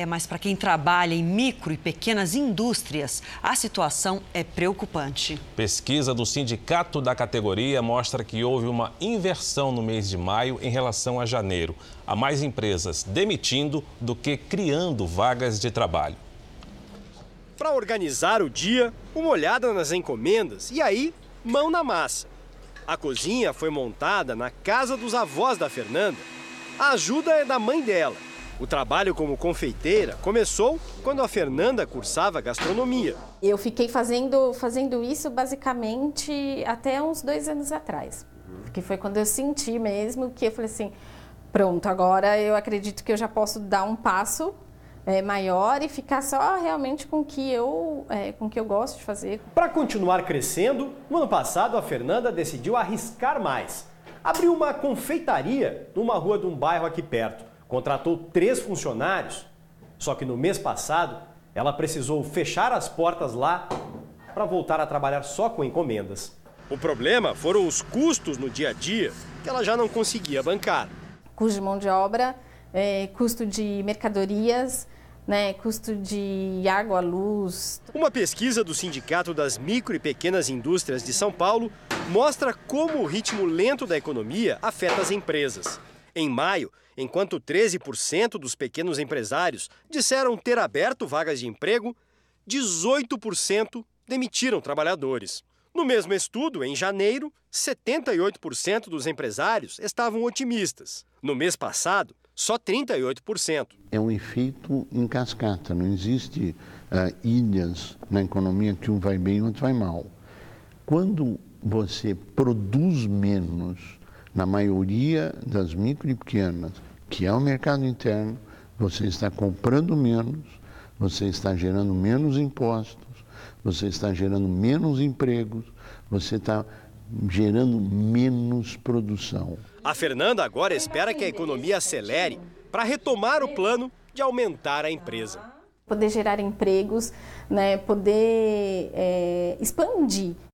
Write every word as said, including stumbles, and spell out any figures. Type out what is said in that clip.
É, mas para quem trabalha em micro e pequenas indústrias, a situação é preocupante. Pesquisa do sindicato da categoria mostra que houve uma inversão no mês de maio em relação a janeiro. Há mais empresas demitindo do que criando vagas de trabalho. Para organizar o dia, uma olhada nas encomendas e aí, mão na massa. A cozinha foi montada na casa dos avós da Fernanda. A ajuda é da mãe dela. O trabalho como confeiteira começou quando a Fernanda cursava gastronomia. Eu fiquei fazendo, fazendo isso basicamente até uns dois anos atrás. Porque foi quando eu senti mesmo que eu falei assim, pronto, agora eu acredito que eu já posso dar um passo é, maior e ficar só realmente com o que eu, é, com o que eu gosto de fazer. Para continuar crescendo, no ano passado a Fernanda decidiu arriscar mais. Abriu uma confeitaria numa rua de um bairro aqui perto. Contratou três funcionários. Só que no mês passado, ela precisou fechar as portas lá para voltar a trabalhar só com encomendas. O problema foram os custos no dia a dia, que ela já não conseguia bancar. Custo de mão de obra, é, custo de mercadorias, né, custo de água, luz. Uma pesquisa do Sindicato das Micro e Pequenas Indústrias de São Paulo mostra como o ritmo lento da economia afeta as empresas. Em maio, enquanto treze por cento dos pequenos empresários disseram ter aberto vagas de emprego, dezoito por cento demitiram trabalhadores. No mesmo estudo, em janeiro, setenta e oito por cento dos empresários estavam otimistas. No mês passado, só trinta e oito por cento. É um efeito em cascata, não existe uh, ilhas na economia que um vai bem e outro vai mal. Quando você produz menos, na maioria das micro e pequenas, que é o mercado interno, você está comprando menos, você está gerando menos impostos, você está gerando menos empregos, você está gerando menos produção. A Fernanda agora espera que a economia acelere para retomar o plano de aumentar a empresa. Poder gerar empregos, né, poder é, expandir.